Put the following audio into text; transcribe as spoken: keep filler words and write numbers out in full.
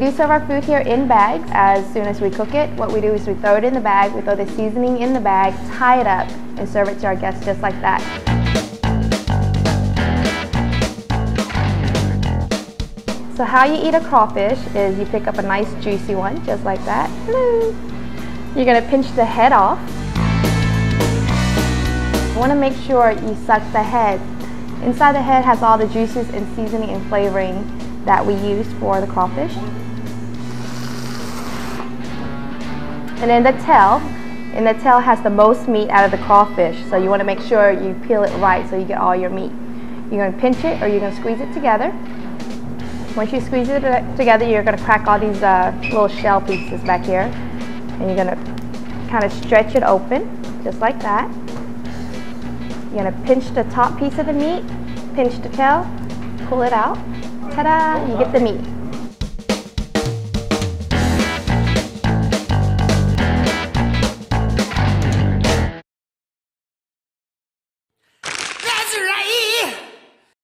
we do serve our food here in bags as soon as we cook it. What we do is we throw it in the bag, we throw the seasoning in the bag, tie it up, and serve it to our guests just like that. So how you eat a crawfish is you pick up a nice juicy one, just like that. Hello. You're going to pinch the head off. You want to make sure you suck the head. Inside the head has all the juices and seasoning and flavoring that we use for the crawfish. And then the tail. And the tail has the most meat out of the crawfish, so you want to make sure you peel it right so you get all your meat. You're going to pinch it or you're going to squeeze it together. Once you squeeze it together, you're going to crack all these uh, little shell pieces back here. And you're going to kind of stretch it open, just like that. You're going to pinch the top piece of the meat, pinch the tail, pull it out. Ta-da! You get the meat.